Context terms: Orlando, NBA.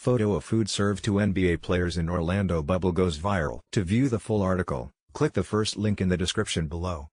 Photo of food served to NBA players in Orlando bubble goes viral. To view the full article, click the first link in the description below.